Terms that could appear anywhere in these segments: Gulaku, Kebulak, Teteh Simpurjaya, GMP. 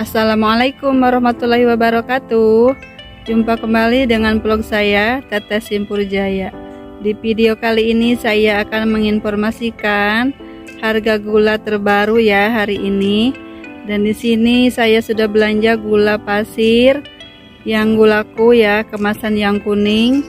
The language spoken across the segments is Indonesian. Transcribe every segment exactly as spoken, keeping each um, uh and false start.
Assalamualaikum warahmatullahi wabarakatuh. Jumpa kembali dengan vlog saya, Teteh Simpurjaya. Di video kali ini saya akan menginformasikan harga gula terbaru ya hari ini. Dan di sini saya sudah belanja gula pasir yang gulaku ya, kemasan yang kuning,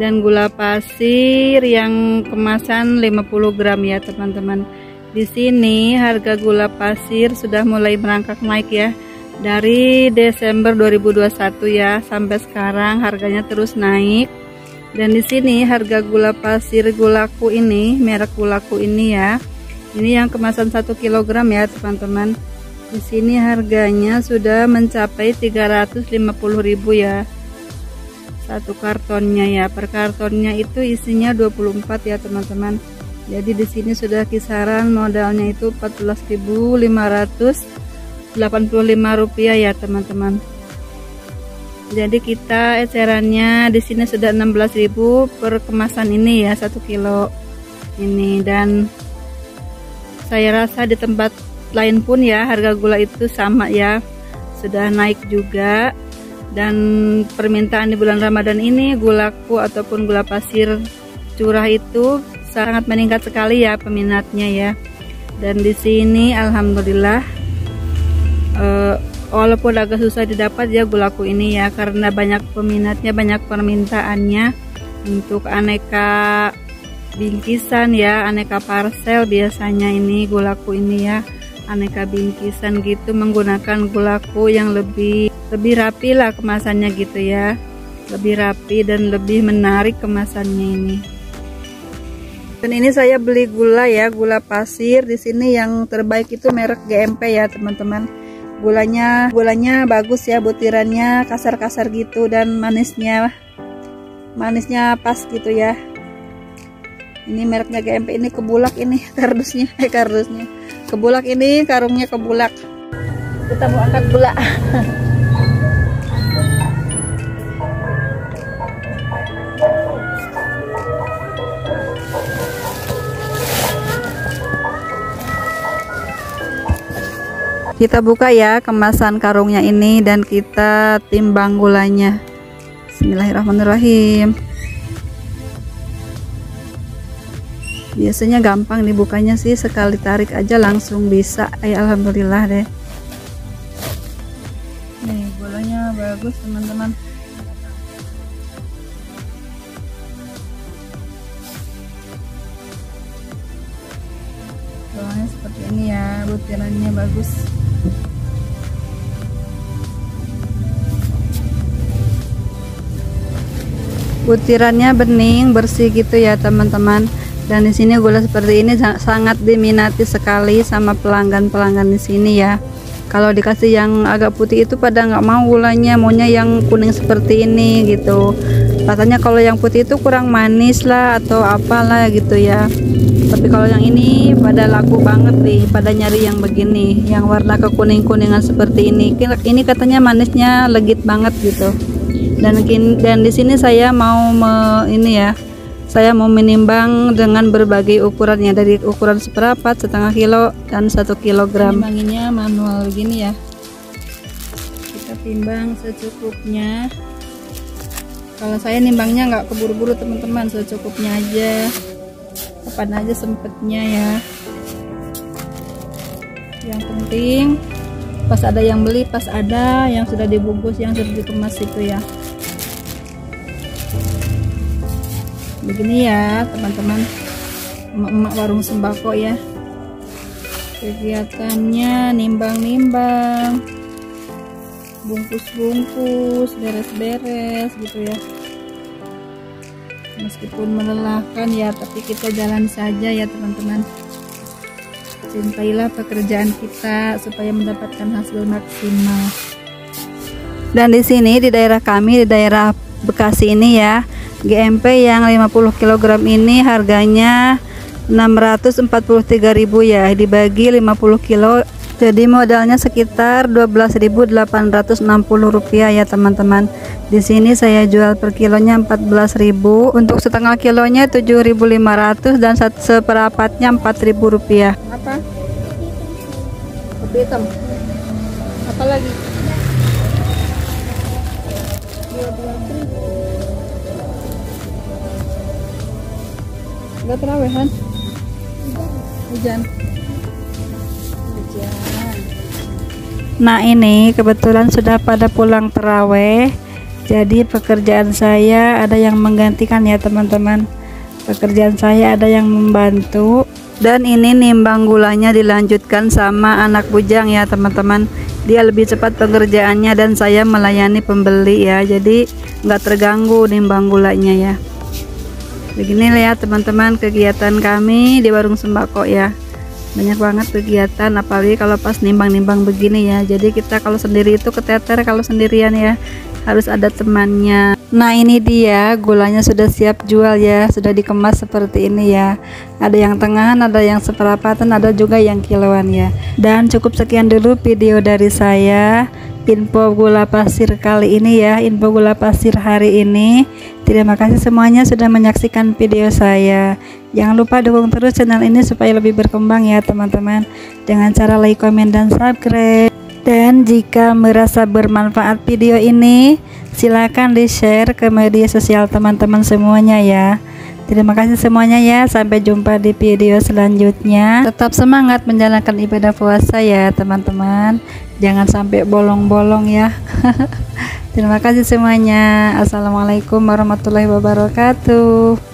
dan gula pasir yang kemasan lima puluh gram ya teman-teman. Di sini harga gula pasir sudah mulai merangkak naik ya. Dari Desember dua ribu dua puluh satu ya sampai sekarang harganya terus naik. Dan di sini harga gula pasir gulaku ini, merek gulaku ini ya. Ini yang kemasan satu kilogram ya teman-teman. Di sini harganya sudah mencapai tiga ratus lima puluh ribu ya. Satu kartonnya ya. Per kartonnya itu isinya dua puluh empat ya teman-teman. Jadi di sini sudah kisaran modalnya itu empat belas ribu lima ratus delapan puluh lima rupiah ya teman-teman. Jadi kita ecerannya di sini sudah enam belas ribu per kemasan ini ya, satu kilo ini. Dan saya rasa di tempat lain pun ya harga gula itu sama ya, sudah naik juga. Dan permintaan di bulan Ramadan ini gulaku ataupun gula pasir curah itu sangat meningkat sekali ya peminatnya ya. Dan di sini alhamdulillah eh, walaupun agak susah didapat ya gulaku ini ya, karena banyak peminatnya, banyak permintaannya untuk aneka bingkisan ya, aneka parsel. Biasanya ini gulaku ini ya aneka bingkisan gitu, menggunakan gulaku yang lebih lebih rapi lah kemasannya gitu ya, lebih rapi dan lebih menarik kemasannya ini. Dan ini saya beli gula ya, gula pasir. Di sini yang terbaik itu merek G M P ya teman-teman. Gulanya gulanya bagus ya, butirannya kasar-kasar gitu dan manisnya manisnya pas gitu ya. Ini mereknya G M P, ini kebulak ini kardusnya, eh kardusnya. Kebulak ini, karungnya kebulak. Kita mau angkat gula. Kita buka ya kemasan karungnya ini dan kita timbang gulanya. Bismillahirrahmanirrahim. Biasanya gampang dibukanya sih, sekali tarik aja langsung bisa. Ay, alhamdulillah deh. Nih gulanya bagus teman-teman. Gulanya seperti ini ya, butirannya bagus. Butirannya bening, bersih gitu ya teman-teman. Dan di sini gula seperti ini sangat diminati sekali sama pelanggan-pelanggan di sini ya. Kalau dikasih yang agak putih itu pada nggak mau gulanya, maunya yang kuning seperti ini gitu. Katanya kalau yang putih itu kurang manis lah atau apalah gitu ya. Tapi kalau yang ini pada laku banget nih, pada nyari yang begini, yang warna kekuning-kuningan seperti ini. Ini katanya manisnya legit banget gitu. Dan, dan di sini saya mau me, ini ya, saya mau menimbang dengan berbagai ukurannya, dari ukuran seperempat, setengah kilo, dan satu kilogram. Timbanginnya manual begini ya. Kita timbang secukupnya. Kalau saya nimbangnya nggak keburu-buru teman-teman, secukupnya aja, kapan aja sempetnya ya. Yang penting pas ada yang beli, pas ada yang sudah dibungkus, yang sudah dikemas itu ya. Begini ya teman-teman, emak-emak warung sembako ya, kegiatannya nimbang-nimbang, bungkus-bungkus, beres-beres gitu ya. Meskipun melelahkan ya, tapi kita jalan saja ya teman-teman. Cintailah pekerjaan kita supaya mendapatkan hasil maksimal. Dan di sini di daerah kami, di daerah Bekasi ini ya, G M P yang lima puluh kilogram ini harganya enam ratus empat puluh tiga ribu ya, dibagi lima puluh kilo jadi modalnya sekitar dua belas ribu delapan ratus enam puluh rupiah ya teman-teman. Di sini saya jual per kilonya empat belas ribu, untuk setengah kilonya tujuh ribu lima ratus dan seperempatnya empat ribu rupiah. Apa? Kopi hitam. Apa apa lagi? Udah terawehan? Hujan. Hujan. Nah, ini kebetulan sudah pada pulang teraweh. Jadi pekerjaan saya ada yang menggantikan ya teman-teman. Pekerjaan saya ada yang membantu. Dan ini nimbang gulanya dilanjutkan sama anak bujang ya teman-teman. Dia lebih cepat pekerjaannya dan saya melayani pembeli ya. Jadi nggak terganggu nimbang gulanya ya. Begini lihat teman-teman kegiatan kami di warung sembako ya. Banyak banget kegiatan, apalagi kalau pas nimbang-nimbang begini ya. Jadi kita kalau sendiri itu keteter kalau sendirian ya. Harus ada temannya. Nah ini dia gulanya sudah siap jual ya, sudah dikemas seperti ini ya. Ada yang tengahan, ada yang seperapatan, ada juga yang kiloan ya. Dan cukup sekian dulu video dari saya, info gula pasir kali ini ya, info gula pasir hari ini. Terima kasih semuanya sudah menyaksikan video saya. Jangan lupa dukung terus channel ini supaya lebih berkembang ya teman-teman, dengan cara like, comment, dan subscribe. Dan jika merasa bermanfaat video ini, silakan di-share ke media sosial teman-teman semuanya ya. Terima kasih semuanya ya. Sampai jumpa di video selanjutnya. Tetap semangat menjalankan ibadah puasa ya teman-teman. Jangan sampai bolong-bolong ya. Terima kasih semuanya. Assalamualaikum warahmatullahi wabarakatuh.